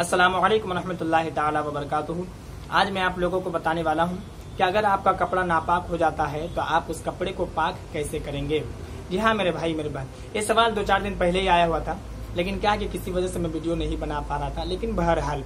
अस्सलामु अलैकुम रहमतुल्लाहि ताला व बरकातहू। आज मैं आप लोगों को बताने वाला हूँ कि अगर आपका कपड़ा नापाक हो जाता है तो आप उस कपड़े को पाक कैसे करेंगे। जी हाँ मेरे भाई मेरे बहन, ये सवाल 2-4 दिन पहले ही आया हुआ था, लेकिन क्या कि किसी वजह से मैं वीडियो नहीं बना पा रहा था। लेकिन बहरहाल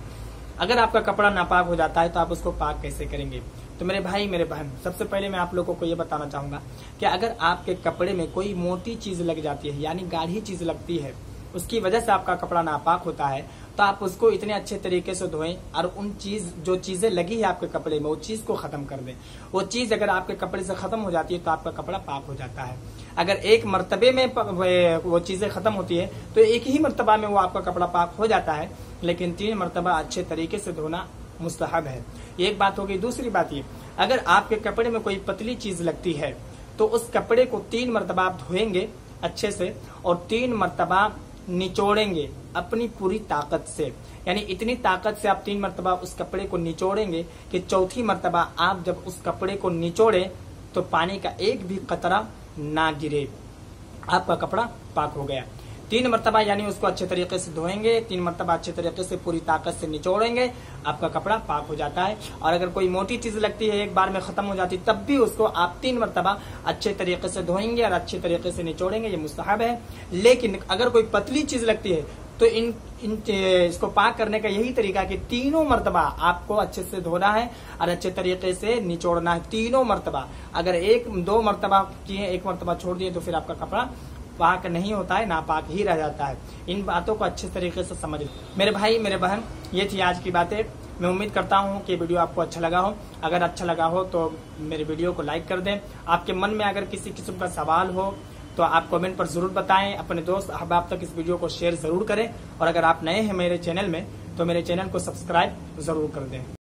अगर आपका कपड़ा नापाक हो जाता है तो आप उसको पाक कैसे करेंगे। तो मेरे भाई मेरे बहन, सबसे पहले मैं आप लोगों को ये बताना चाहूँगा कि अगर आपके कपड़े में कोई मोटी चीज़ लग जाती है, यानी गाढ़ी चीज़ लगती है, उसकी वजह से आपका कपड़ा नापाक होता है, तो आप उसको इतने अच्छे तरीके से धोएं और उन जो चीज़ें लगी है आपके कपड़े में, वो चीज़ को ख़त्म कर दें। वो चीज़ अगर आपके कपड़े से ख़त्म हो जाती है तो आपका कपड़ा पाक हो जाता है। अगर एक मर्तबे में वो चीज़ें ख़त्म होती है तो एक ही मर्तबा में वो आपका कपड़ा पाक हो जाता है, लेकिन 3 मर्तबा अच्छे तरीके से धोना मुस्तहब है। एक बात हो गई। दूसरी बात ये, अगर आपके कपड़े में कोई पतली चीज़ लगती है तो उस कपड़े को 3 मर्तबा आप धोएंगे अच्छे से और 3 मर्तबा निचोड़ेंगे अपनी पूरी ताकत से, यानी इतनी ताकत से आप 3 मर्तबा उस कपड़े को निचोड़ेंगे कि चौथी मर्तबा आप जब उस कपड़े को निचोड़ें तो पानी का एक भी कतरा ना गिरे, आपका कपड़ा पाक हो गया। 3 मर्तबा यानी उसको अच्छे तरीके से धोएंगे, 3 मर्तबा अच्छे तरीके से पूरी ताकत से निचोड़ेंगे, आपका कपड़ा पाक हो जाता है। और अगर कोई मोटी चीज़ लगती है एक बार में ख़त्म हो जाती, तब भी उसको आप 3 मर्तबा अच्छे तरीके से धोएंगे और अच्छे तरीके से निचोड़ेंगे, ये मुस्तहब है। लेकिन अगर कोई पतली चीज़ लगती है तो इसको पाक करने का यही तरीका कि 3 मर्तबा आपको अच्छे से धोना है और अच्छे तरीके से निचोड़ना है, 3 मर्तबा। अगर 1-2 मर्तबा किए, 1 मर्तबा छोड़ दिए तो फिर आपका कपड़ा पाक नहीं होता है, नापाक ही रह जाता है। इन बातों को अच्छे तरीके से समझ लें। मेरे भाई मेरे बहन, ये थी आज की बातें। मैं उम्मीद करता हूँ कि वीडियो आपको अच्छा लगा हो। अगर अच्छा लगा हो तो मेरे वीडियो को लाइक कर दें। आपके मन में अगर किसी किस्म का सवाल हो तो आप कमेंट पर ज़रूर बताएं। अपने दोस्त अहबाब तक इस वीडियो को शेयर ज़रूर करें और अगर आप नए हैं मेरे चैनल में तो मेरे चैनल को सब्सक्राइब ज़रूर कर दें।